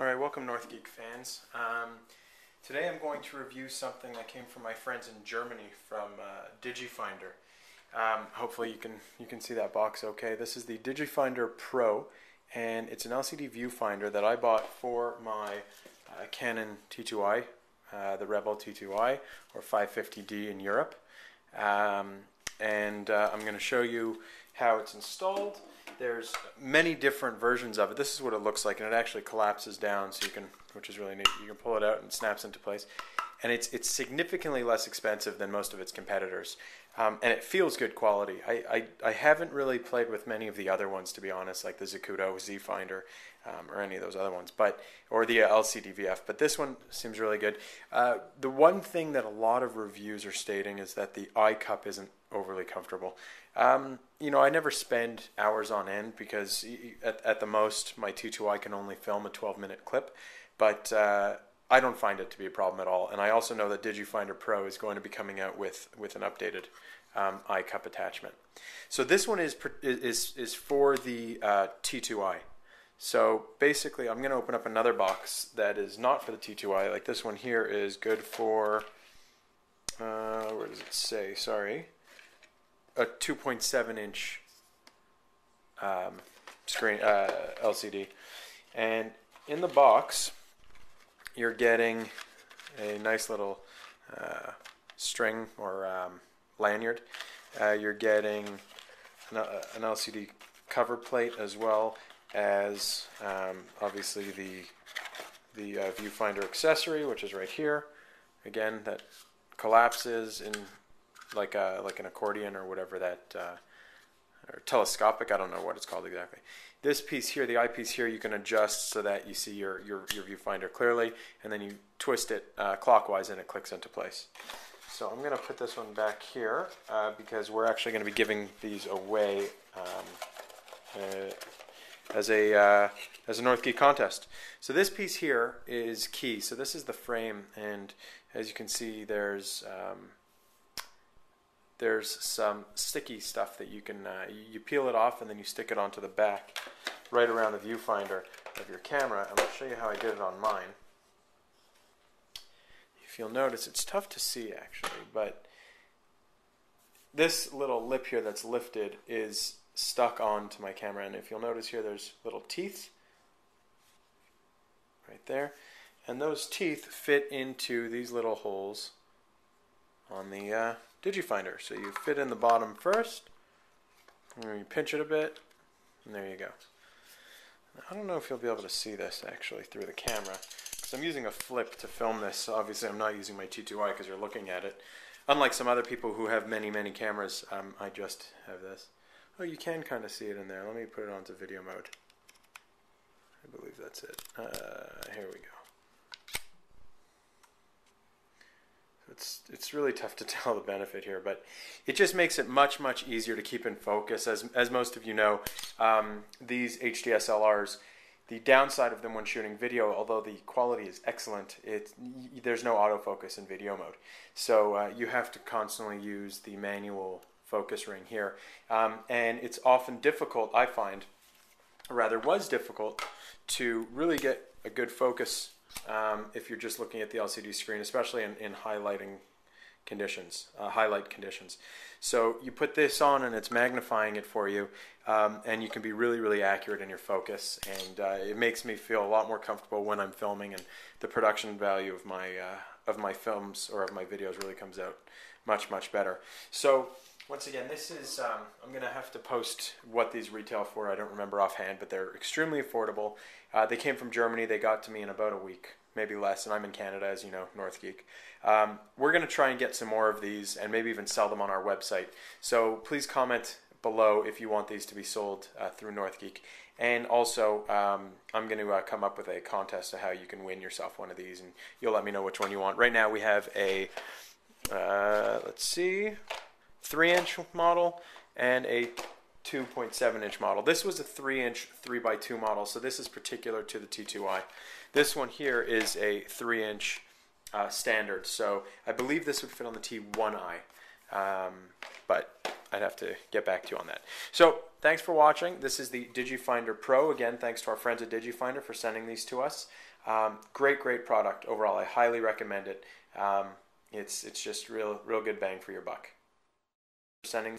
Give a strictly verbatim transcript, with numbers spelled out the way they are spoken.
Alright, welcome NorthGeek fans. Um, today I'm going to review something that came from my friends in Germany from uh, DigiFinder. Um, hopefully you can, you can see that box okay. This is the DigiFinder pro, and it's an L C D viewfinder that I bought for my uh, Canon T two i, uh, the Rebel T two i, or five fifty D in Europe. Um, and uh, I'm going to show you how it's installed. There's many different versions of it. This is what it looks like, and it actually collapses down, so you can, which is really neat. You can pull it out and it snaps into place, and it's it's significantly less expensive than most of its competitors, um, and it feels good quality. I, I I haven't really played with many of the other ones, to be honest, like the Zacuto Z Finder um, or any of those other ones, but or the L C D V F. But this one seems really good. Uh, the one thing that a lot of reviews are stating is that the eye cup isn't overly comfortable. Um, you know, I never spend hours on end because at, at the most my T two i can only film a twelve minute clip, but uh, I don't find it to be a problem at all. And I also know that DigiFinder pro is going to be coming out with, with an updated um, eye cup attachment. So this one is, is, is for the uh, T two i. So basically I'm going to open up another box that is not for the T two i, like this one here is good for, uh, where does it say, sorry. A two point seven inch um, screen uh, L C D, and in the box you're getting a nice little uh, string or um, lanyard. Uh, you're getting an, uh, an L C D cover plate, as well as um, obviously the the uh, viewfinder accessory, which is right here. Again, that collapses in. Like a, like an accordion or whatever that, uh, or telescopic, I don't know what it's called exactly. This piece here, the eyepiece here, you can adjust so that you see your, your, your viewfinder clearly, and then you twist it uh, clockwise and it clicks into place. So I'm going to put this one back here uh, because we're actually going to be giving these away um, uh, as a uh, as a NorthGeek contest. So this piece here is key. So this is the frame, and as you can see there's... Um, there's some sticky stuff that you can, uh, you peel it off and then you stick it onto the back right around the viewfinder of your camera, and I'll show you how I did it on mine. If you'll notice, it's tough to see actually, but this little lip here that's lifted is stuck onto my camera, and if you'll notice here there's little teeth right there, and those teeth fit into these little holes on the uh, DigiFinder. So you fit in the bottom first, and you pinch it a bit, and there you go. I don't know if you'll be able to see this actually through the camera, because I'm using a flip to film this. So obviously I'm not using my T two i because you're looking at it. Unlike some other people who have many, many cameras, um, I just have this. Oh, you can kind of see it in there. Let me put it onto video mode. I believe that's it. Uh, here we go. It's, it's really tough to tell the benefit here, but it just makes it much, much easier to keep in focus. As, as most of you know, um, these H D S L Rs, the downside of them when shooting video, although the quality is excellent, it, there's no autofocus in video mode. So uh, you have to constantly use the manual focus ring here. Um, and it's often difficult, I find, or rather was difficult, to really get a good focus Um, if you're just looking at the L C D screen, especially in, in highlighting conditions, uh, highlight conditions. So you put this on and it's magnifying it for you, um, and you can be really, really accurate in your focus, and uh, it makes me feel a lot more comfortable when I'm filming, and the production value of my, uh, of my films or of my videos really comes out much, much better. So once again, this is, um, I'm going to have to post what these retail for. I don't remember offhand, but they're extremely affordable. Uh, they came from Germany. They got to me in about a week, maybe less, and I'm in Canada, as you know, NorthGeek. Um, we're going to try and get some more of these and maybe even sell them on our website. So please comment below if you want these to be sold uh, through NorthGeek. And also, um, I'm going to uh, come up with a contest of how you can win yourself one of these, and you'll let me know which one you want. Right now we have a, uh, let's see... three inch model and a two point seven inch model. This was a three inch three by two model, so this is particular to the T two i. This one here is a three inch uh, standard, so I believe this would fit on the T one i. um, but I'd have to get back to you on that. So thanks for watching. This is the DigiFinder Pro. Again, thanks to our friends at DigiFinder for sending these to us. Um, great, great product overall. I highly recommend it. Um, it's, it's just real, real good bang for your buck. Sending